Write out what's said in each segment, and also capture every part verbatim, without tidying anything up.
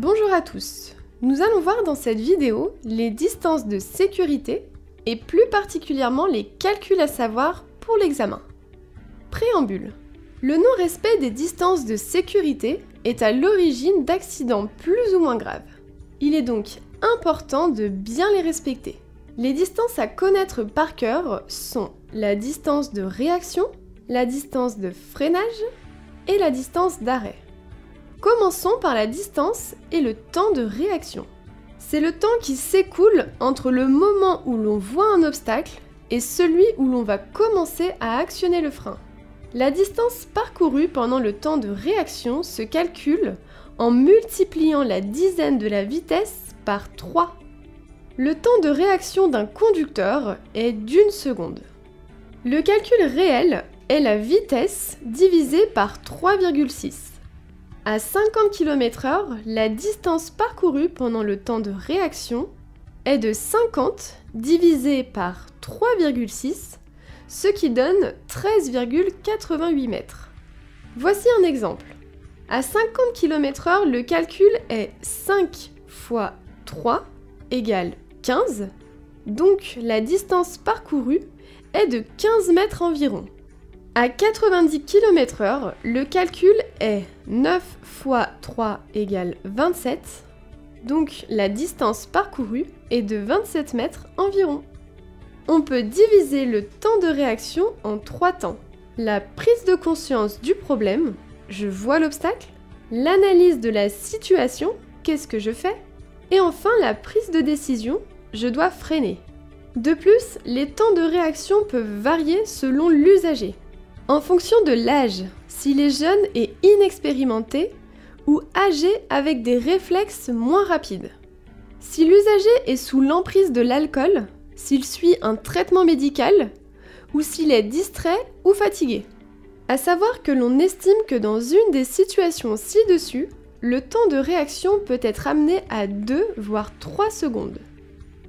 Bonjour à tous. Nous allons voir dans cette vidéo les distances de sécurité et plus particulièrement les calculs à savoir pour l'examen. Préambule. Le non-respect des distances de sécurité est à l'origine d'accidents plus ou moins graves. Il est donc important de bien les respecter. Les distances à connaître par cœur sont la distance de réaction, la distance de freinage et la distance d'arrêt. Commençons par la distance et le temps de réaction. C'est le temps qui s'écoule entre le moment où l'on voit un obstacle et celui où l'on va commencer à actionner le frein. La distance parcourue pendant le temps de réaction se calcule en multipliant la dizaine de la vitesse par trois. Le temps de réaction d'un conducteur est d'une seconde. Le calcul réel est la vitesse divisée par trois virgule six. À cinquante kilomètres heure, la distance parcourue pendant le temps de réaction est de cinquante divisé par trois virgule six, ce qui donne treize virgule quatre-vingt-huit mètres. Voici un exemple. À cinquante kilomètres heure, le calcul est cinq fois trois égale quinze, donc la distance parcourue est de quinze mètres environ. À quatre-vingt-dix kilomètres heure, le calcul est neuf fois trois égale vingt-sept, donc la distance parcourue est de vingt-sept mètres environ. On peut diviser le temps de réaction en trois temps. La prise de conscience du problème, je vois l'obstacle, l'analyse de la situation, qu'est-ce que je fais, et enfin la prise de décision, je dois freiner. De plus, les temps de réaction peuvent varier selon l'usager. En fonction de l'âge, s'il est jeune et inexpérimenté, ou âgé avec des réflexes moins rapides. Si l'usager est sous l'emprise de l'alcool, s'il suit un traitement médical, ou s'il est distrait ou fatigué. À savoir que l'on estime que dans une des situations ci-dessus, le temps de réaction peut être amené à deux voire trois secondes.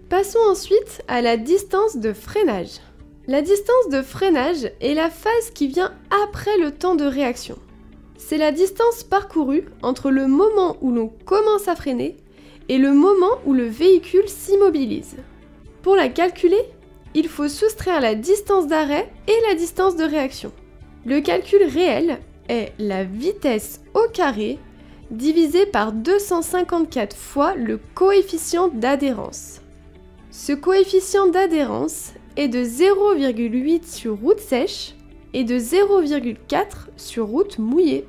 Passons ensuite à la distance de freinage. La distance de freinage est la phase qui vient après le temps de réaction. C'est la distance parcourue entre le moment où l'on commence à freiner et le moment où le véhicule s'immobilise. Pour la calculer, il faut soustraire la distance d'arrêt et la distance de réaction. Le calcul réel est la vitesse au carré divisée par deux cent cinquante-quatre fois le coefficient d'adhérence. Ce coefficient d'adhérence est de zéro virgule huit sur route sèche et de zéro virgule quatre sur route mouillée.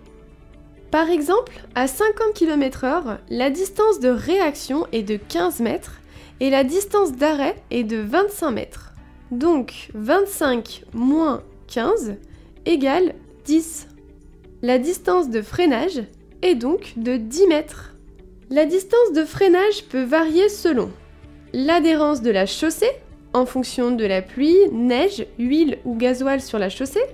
Par exemple, à cinquante kilomètres heure, la distance de réaction est de quinze mètres et la distance d'arrêt est de vingt-cinq mètres. Donc vingt-cinq moins quinze égale dix. La distance de freinage est donc de dix mètres. La distance de freinage peut varier selon l'adhérence de la chaussée, en fonction de la pluie, neige, huile ou gasoil sur la chaussée,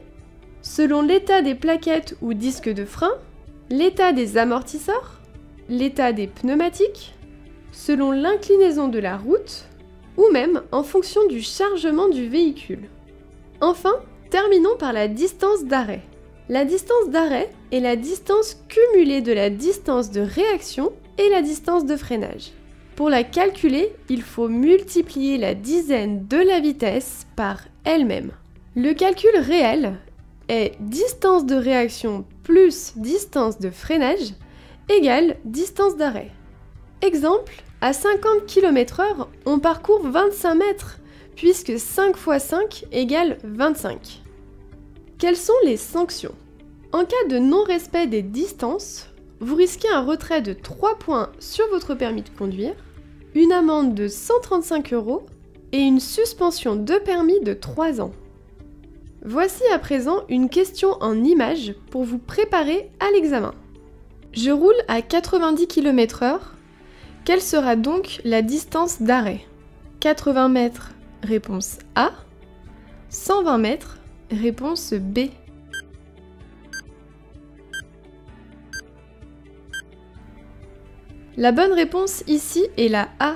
selon l'état des plaquettes ou disques de frein, l'état des amortisseurs, l'état des pneumatiques, selon l'inclinaison de la route, ou même en fonction du chargement du véhicule. Enfin, terminons par la distance d'arrêt. La distance d'arrêt est la distance cumulée de la distance de réaction et la distance de freinage. Pour la calculer, il faut multiplier la dizaine de la vitesse par elle-même. Le calcul réel est distance de réaction plus distance de freinage égale distance d'arrêt. Exemple, à cinquante kilomètres heure, on parcourt vingt-cinq mètres, puisque cinq fois cinq égale vingt-cinq. Quelles sont les sanctions? En cas de non-respect des distances, vous risquez un retrait de trois points sur votre permis de conduire, une amende de cent trente-cinq euros et une suspension de permis de trois ans. Voici à présent une question en images pour vous préparer à l'examen. Je roule à quatre-vingt-dix kilomètres heure. Quelle sera donc la distance d'arrêt? quatre-vingts mètres, réponse A. cent vingt mètres, réponse B. La bonne réponse ici est la A,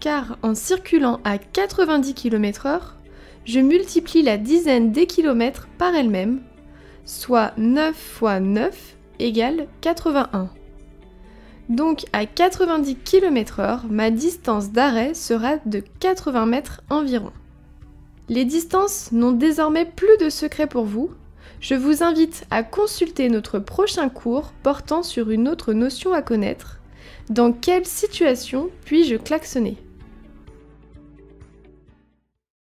car en circulant à quatre-vingt-dix kilomètres heure, je multiplie la dizaine des kilomètres par elle-même, soit neuf fois neuf égale quatre-vingt-un. Donc à quatre-vingt-dix kilomètres heure, ma distance d'arrêt sera de quatre-vingts mètres environ. Les distances n'ont désormais plus de secret pour vous. Je vous invite à consulter notre prochain cours portant sur une autre notion à connaître. Dans quelle situation puis-je klaxonner ?